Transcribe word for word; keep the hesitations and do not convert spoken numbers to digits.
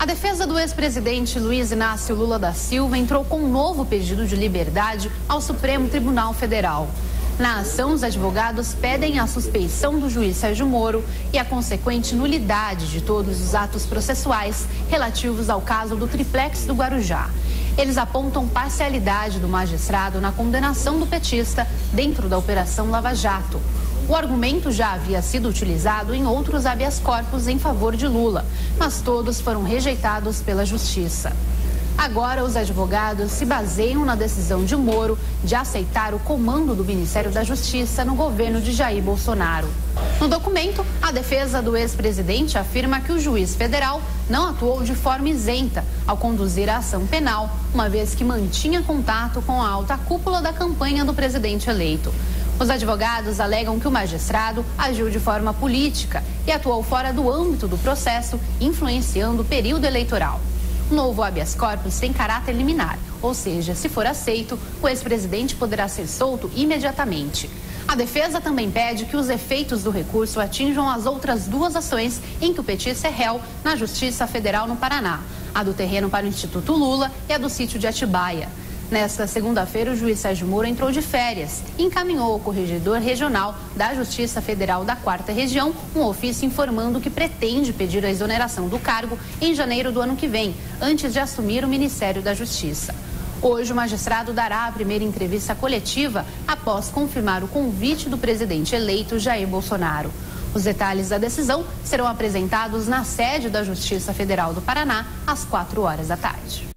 A defesa do ex-presidente Luiz Inácio Lula da Silva entrou com um novo pedido de liberdade ao Supremo Tribunal Federal. Na ação, os advogados pedem a suspeição do juiz Sérgio Moro e a consequente nulidade de todos os atos processuais relativos ao caso do Triplex do Guarujá. Eles apontam parcialidade do magistrado na condenação do petista dentro da Operação Lava Jato. O argumento já havia sido utilizado em outros habeas corpus em favor de Lula, mas todos foram rejeitados pela Justiça. Agora, os advogados se baseiam na decisão de Moro de aceitar o comando do Ministério da Justiça no governo de Jair Bolsonaro. No documento, a defesa do ex-presidente afirma que o juiz federal não atuou de forma isenta ao conduzir a ação penal, uma vez que mantinha contato com a alta cúpula da campanha do presidente eleito. Os advogados alegam que o magistrado agiu de forma política e atuou fora do âmbito do processo, influenciando o período eleitoral. O novo habeas corpus tem caráter liminar, ou seja, se for aceito, o ex-presidente poderá ser solto imediatamente. A defesa também pede que os efeitos do recurso atinjam as outras duas ações em que o petista é réu na Justiça Federal no Paraná, a do terreno para o Instituto Lula e a do Sítio de Atibaia. Nesta segunda-feira, o juiz Sérgio Moro entrou de férias e encaminhou ao Corregedor Regional da Justiça Federal da quarta Região um ofício informando que pretende pedir a exoneração do cargo em janeiro do ano que vem, antes de assumir o Ministério da Justiça. Hoje, o magistrado dará a primeira entrevista coletiva após confirmar o convite do presidente eleito Jair Bolsonaro. Os detalhes da decisão serão apresentados na sede da Justiça Federal do Paraná às quatro horas da tarde.